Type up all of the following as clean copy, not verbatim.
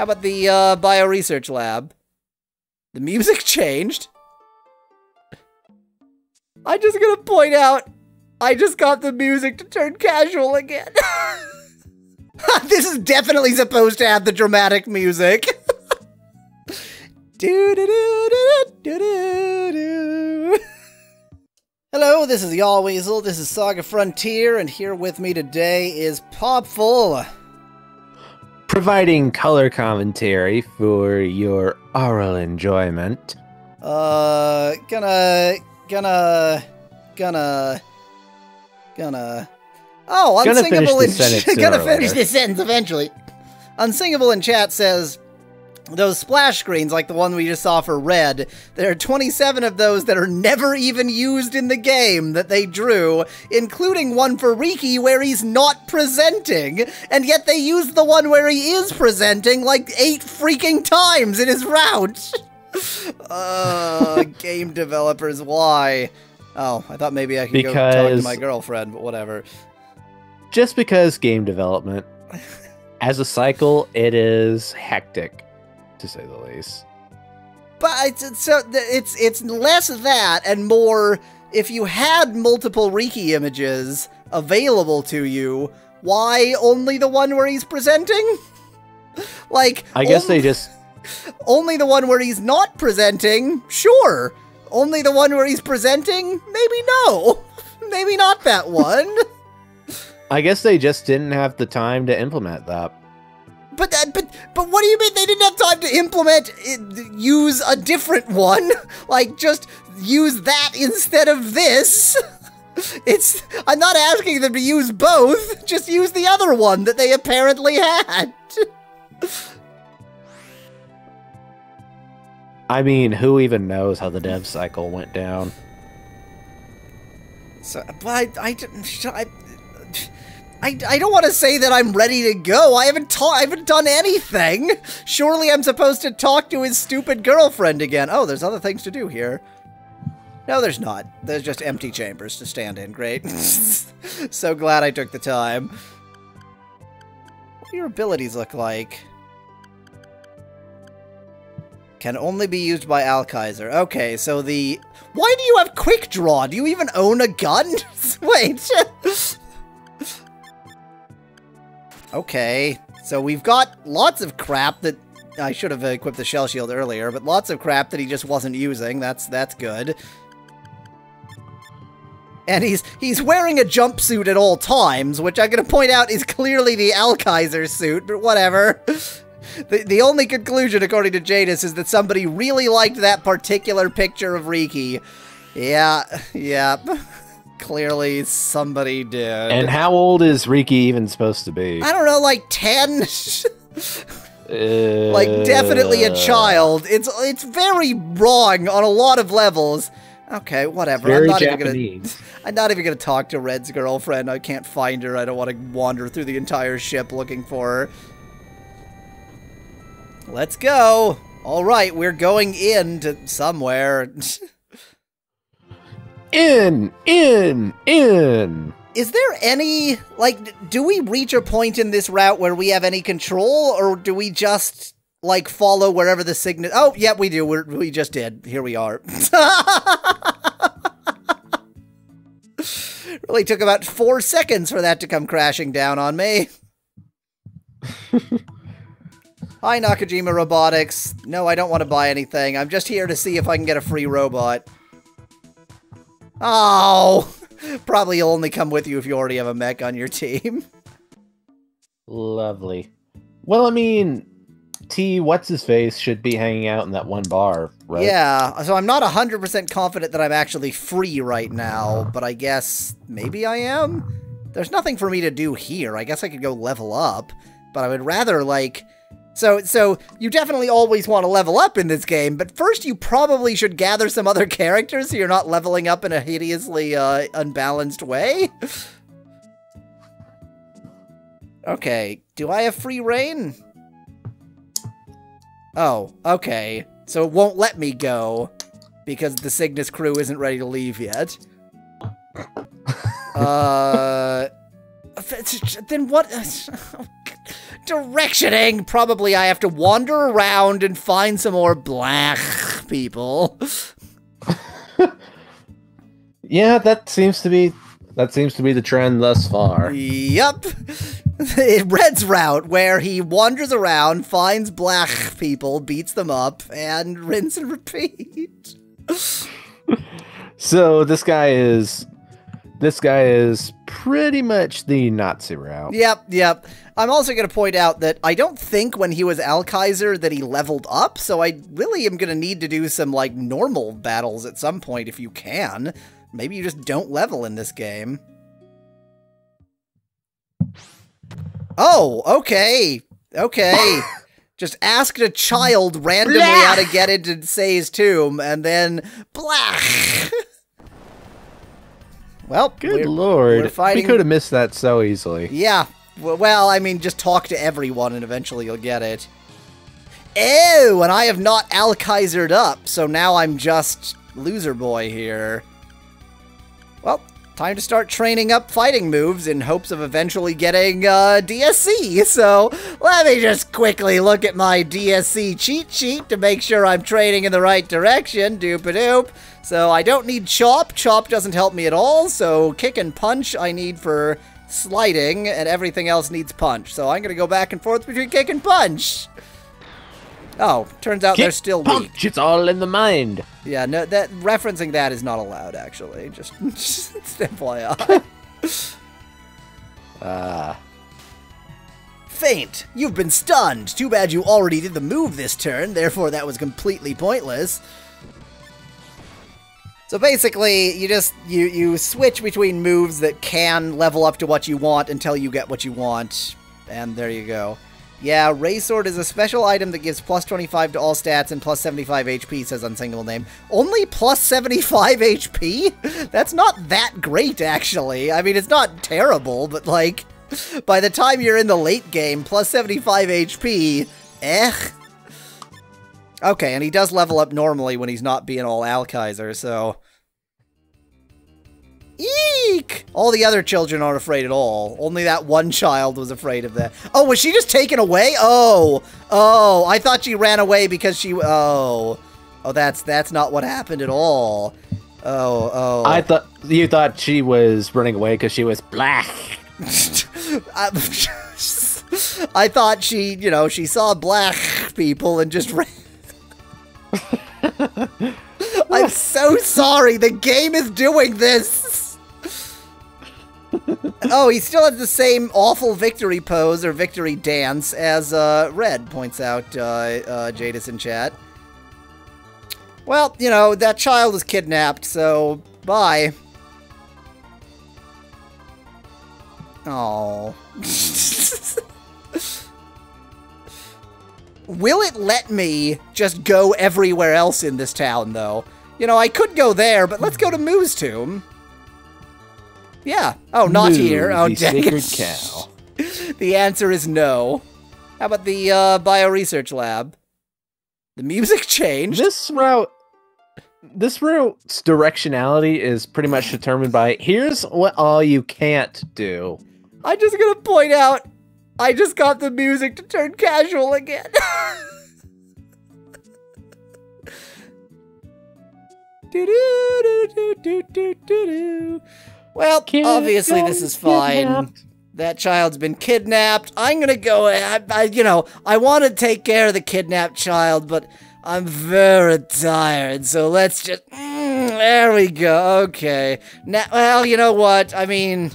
How about the bio research lab? The music changed. I'm just gonna point out, I just got the music to turn casual again. This is definitely supposed to have the dramatic music. Hello, this is Yahweasel, this is SaGa Frontier, and here with me today is Paphvul, providing color commentary for your oral enjoyment. Oh, unsingable in chat. Gonna finish this sentence eventually. Unsingable in chat says, those splash screens, like the one we just saw for Red, there are 27 of those that are never even used in the game that they drew, including one for Riki where he's not presenting, and yet they used the one where he is presenting like 8 freaking times in his route. Game developers, why? Oh, I thought maybe I could go talk to my girlfriend, but whatever. Just because game development, as a cycle, it is hectic, to say the least. But it's less that and more, if you had multiple Riki images available to you, why only the one where he's presenting? Like, I guess they just only the one where he's not presenting, sure. Only the one where he's presenting, maybe no. Maybe not that one. I guess they just didn't have the time to implement that. But what do you mean they didn't have time to implement? Use a different one, like just use that instead of this. It's, I'm not asking them to use both. Just use the other one that they apparently had. I mean, who even knows how the dev cycle went down? So, but I don't want to say that I'm ready to go. I haven't done anything. Surely I'm supposed to talk to his stupid girlfriend again. Oh, there's other things to do here. No, there's not. There's just empty chambers to stand in. Great. So glad I took the time. What do your abilities look like? Can only be used by Alkaiser. Okay, so the... Why do you have quick draw? Do you even own a gun? Wait. Okay, so we've got lots of crap that... I should have equipped the shell shield earlier, but lots of crap that he just wasn't using. That's good. And he's wearing a jumpsuit at all times, which I'm going to point out is clearly the Alkaiser suit, but whatever. The only conclusion, according to Jadis, is that somebody really liked that particular picture of Riki. Yeah, yep. Yeah. Clearly somebody did. And how old is Riki even supposed to be? I don't know, like 10? Like, definitely a child. It's very wrong on a lot of levels. Okay, whatever. Very I'm not even gonna talk to Red's girlfriend. I can't find her. I don't want to wander through the entire ship looking for her. Let's go. All right, we're going in to somewhere. In. Is there any, like, do we reach a point in this route where we have any control, or do we just, like, follow wherever the Cygnus? Oh, yeah, we do. We just did. Here we are. Really took about 4 seconds for that to come crashing down on me. Hi, Nakajima Robotics. No, I don't want to buy anything. I'm just here to see if I can get a free robot. Oh! Probably you'll only come with you if you already have a mech on your team. Lovely. Well, I mean, what's-his-face should be hanging out in that one bar, right? Yeah, so I'm not 100% confident that I'm actually free right now, but I guess maybe I am? There's nothing for me to do here. I guess I could go level up, but I would rather, like... So you definitely always want to level up in this game, but first you probably should gather some other characters so you're not leveling up in a hideously unbalanced way. Okay, do I have free reign? Oh, okay. So it won't let me go because the Cygnus crew isn't ready to leave yet. Then what... directioning. Probably I have to wander around and find some more black people. Yeah, that seems to be the trend thus far. Yep. Red's route, where he wanders around, finds black people, beats them up, and rinse and repeat. So this guy is pretty much the Nazi route. Yep, yep. I'm also going to point out that I don't think when he was Alkaiser that he leveled up, so I really am going to need to do some, like, normal battles at some point if you can. Maybe you just don't level in this game. Oh, okay. Okay. Just asked a child randomly how to get into Say's tomb, and then... Blech! Well, good lord, we could have missed that so easily. Yeah, well, I mean, just talk to everyone and eventually you'll get it. Oh, and I have not Alkaiser'd up, so now I'm just loser boy here. Well, time to start training up fighting moves in hopes of eventually getting DSC. So let me just quickly look at my DSC cheat sheet to make sure I'm training in the right direction. Doop-a-doop. So I don't need chop. Chop doesn't help me at all. So kick and punch I need for sliding, and everything else needs punch. So I'm going to go back and forth between kick and punch. Oh, turns out they're still weak. Punch, it's all in the mind. Yeah, no, that referencing that is not allowed, actually. Just FYI. Faint. You've been stunned. Too bad you already did the move this turn, therefore that was completely pointless. So basically, you just you switch between moves that can level up to what you want until you get what you want, and there you go. Yeah, Ray Sword is a special item that gives plus 25 to all stats and plus 75 HP, says Unsingable Name. Only plus 75 HP? That's not that great, actually. I mean, it's not terrible, but, like, by the time you're in the late game, plus 75 HP, eh? Okay, and he does level up normally when he's not being all Alkaiser, so... Eek! All the other children aren't afraid at all. Only that one child was afraid of that. Oh, was she just taken away? Oh. Oh, I thought she ran away because she... Oh. Oh, that's not what happened at all. Oh, oh. I thought... You thought she was running away because she was black. I thought she, you know, she saw black people and just ran... I'm so sorry. The game is doing this. Oh, he still has the same awful victory pose or victory dance as Red points out Jadis in chat. Well, you know, that child was kidnapped, so bye. Oh. Will it let me just go everywhere else in this town, though? You know, I could go there, but let's go to Moo's tomb. Yeah. Oh, not Moo, here. Oh, dang it. Cow. The answer is no. How about the bioresearch lab? The music changed. This route's directionality is pretty much determined by here's what all you can't do. I'm just gonna point out I just got the music to turn casual again. Do-do-do-do-do-do-do-do. Well, obviously this is fine. Kidnapped. That child's been kidnapped. I'm going to go, you know, I want to take care of the kidnapped child, but I'm very tired, so let's just, there we go, okay. Now, well, you know what, I mean,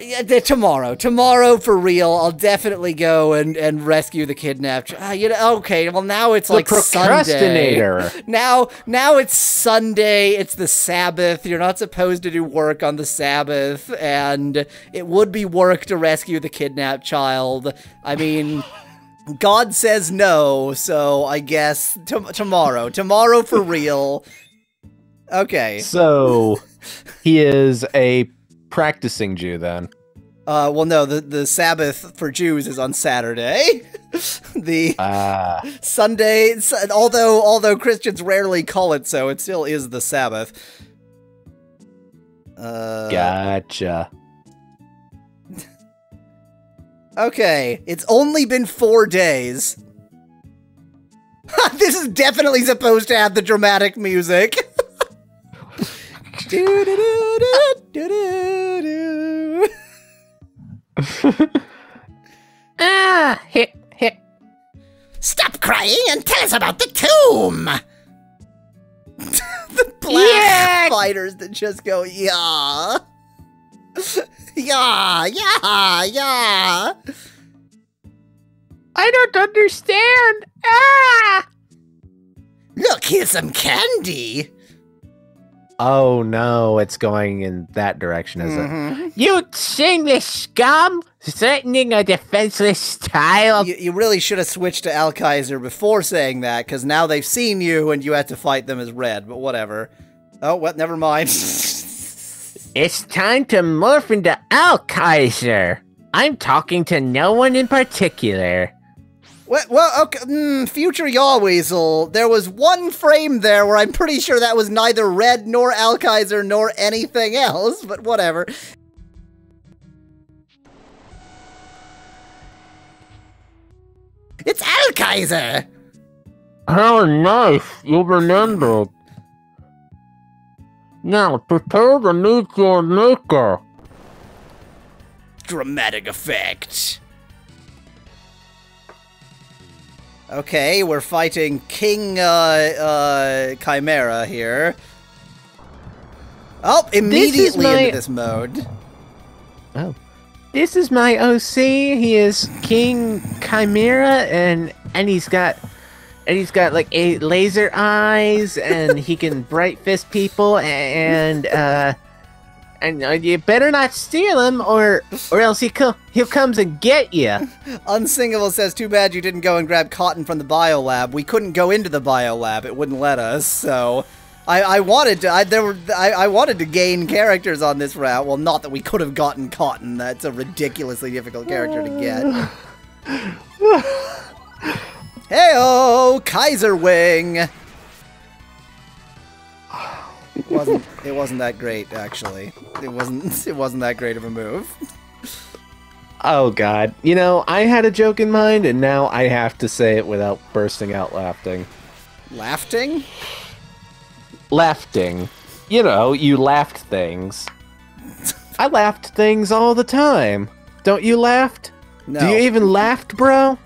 yeah, tomorrow for real, I'll definitely go and rescue the kidnapped child. You know, okay, well, now it's like procrastinator. Sunday. Now it's Sunday, it's the Sabbath, you're not supposed to do work on the Sabbath, and it would be work to rescue the kidnapped child. I mean, God says no, so I guess tomorrow for real. Okay. So, he is a practicing Jew, then. Well, no, the Sabbath for Jews is on Saturday. The Sunday, although Christians rarely call it so, it still is the Sabbath. Gotcha. Okay, it's only been 4 days. This is definitely supposed to have the dramatic music. Ah, hit, hit. Stop crying and tell us about the tomb. The black spiders that just go, yeah. Yeah, yeah, yeah. I don't understand. Ah! Look, here's some candy. Oh no, it's going in that direction, is it? You shameless scum, threatening a defenseless child. You really should have switched to Alkaiser before saying that, because now they've seen you and you had to fight them as Red, but whatever. Oh, what? Never mind. It's time to morph into Alkaiser. I'm talking to no one in particular. Well, okay, future Yahweasel, there was one frame there where I'm pretty sure that was neither Red nor Alkaiser nor anything else, but whatever. It's Alkaiser! How nice, you remembered. Now, prepare to meet your maker. Dramatic effect. Okay, we're fighting King Chimera here. Oh, immediately into this mode. Oh. This is my OC. He is King Chimera and he's got like a laser eyes and he can bright fist people and you better not steal him, or else he comes and get you. Unsingable says, too bad you didn't go and grab cotton from the biolab. We couldn't go into the biolab; it wouldn't let us. So, I wanted to gain characters on this route. Well, not that we could have gotten cotton. That's a ridiculously difficult character to get. Heyo, Kaiser Wing. It wasn't that great, actually. It wasn't that great of a move. Oh god. You know, I had a joke in mind and now I have to say it without bursting out laughing. Laughing? Laughing. You know, you laughed things. I laughed things all the time. Don't you laughed? No. Do you even laughed, bro?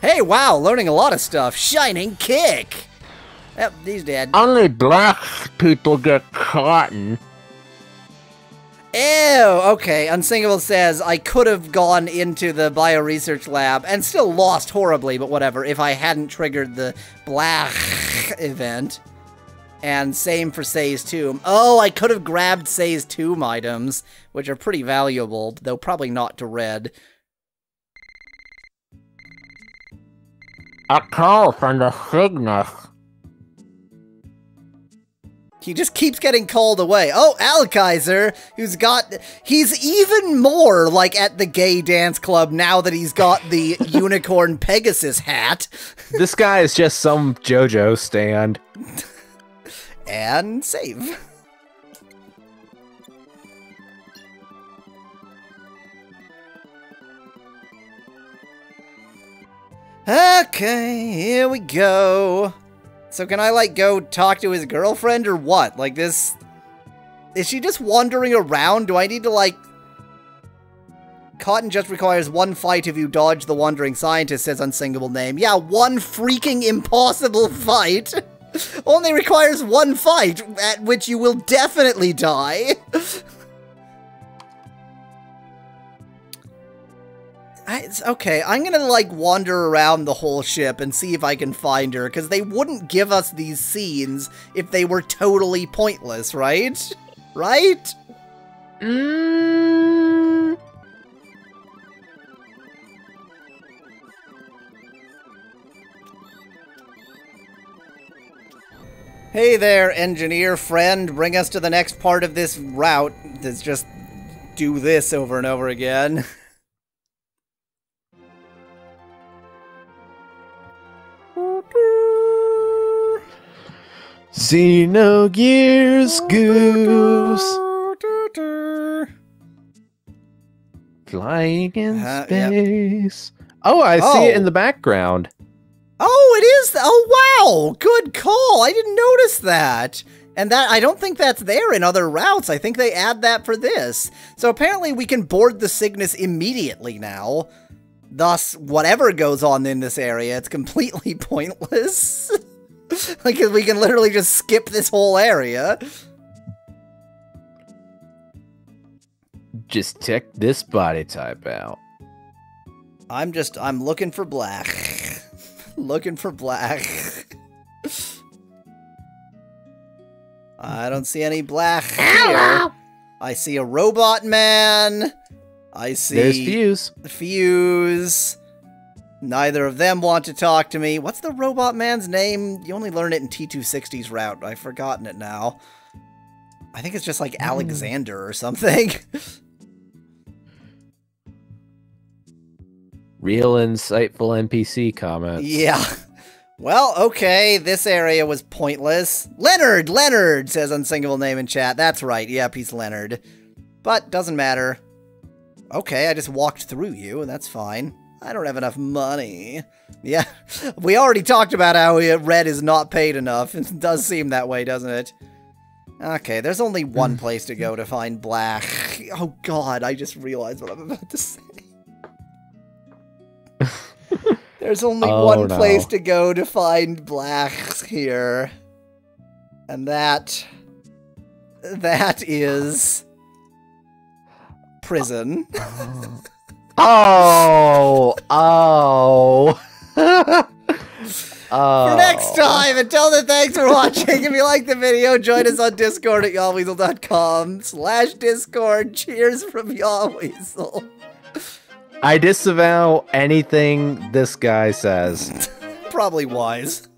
Hey, wow, learning a lot of stuff. Shining kick. Yep, he's dead. Only black people get cotton. Ew, okay. Unsingable says, I could have gone into the bioresearch lab and still lost horribly, but whatever, if I hadn't triggered the black event. And same for Say's Tomb. Oh, I could have grabbed Say's Tomb items, which are pretty valuable, though probably not to Red. A call from the Cygnus. He just keeps getting called away. Oh, Alkaiser, who's got... He's even more, like, at the gay dance club now that he's got the unicorn Pegasus hat. This guy is just some JoJo stand. And save. Okay, here we go. So can I, like, go talk to his girlfriend or what? Like, this... Is she just wandering around? Do I need to, like... Cotton just requires one fight if you dodge the wandering scientist, says Unsingable Name. Yeah, one freaking impossible fight! Only requires one fight, at which you will definitely die! Okay, I'm gonna, like, wander around the whole ship and see if I can find her, because they wouldn't give us these scenes if they were totally pointless, right? Right? Mm. Hey there, engineer friend. Bring us to the next part of this route. Let's just do this over and over again. Xenogears goose. Flying in space. Yep. Oh, I see it in the background. Oh, it is. Oh, wow. Good call. I didn't notice that. And that, I don't think that's there in other routes. I think they add that for this. So apparently we can board the Cygnus immediately now. Thus, whatever goes on in this area, it's completely pointless. Like, we can literally just skip this whole area. Just check this body type out. I'm looking for black. Looking for black. I don't see any black here. Hello. I see a robot man. I see... There's Fuse. Fuse. Neither of them want to talk to me. What's the robot man's name? You only learn it in T260's route. I've forgotten it now. I think it's just like Alexander or something. Real insightful NPC comments. Yeah. Well, okay, this area was pointless. Leonard! Leonard! Says unsingable name in chat. That's right. Yep, he's Leonard. But, doesn't matter. Okay, I just walked through you, and that's fine. I don't have enough money. Yeah, we already talked about how Red is not paid enough. It does seem that way, doesn't it? Okay, there's only one place to go to find black. Oh god, I just realized what I'm about to say. There's only one place to go to find blacks here. And that is prison. For next time, until then, thanks for watching. If you like the video, join us on Discord at yahweasel.com/Discord. Cheers from Yahweasel. I disavow anything this guy says. Probably wise.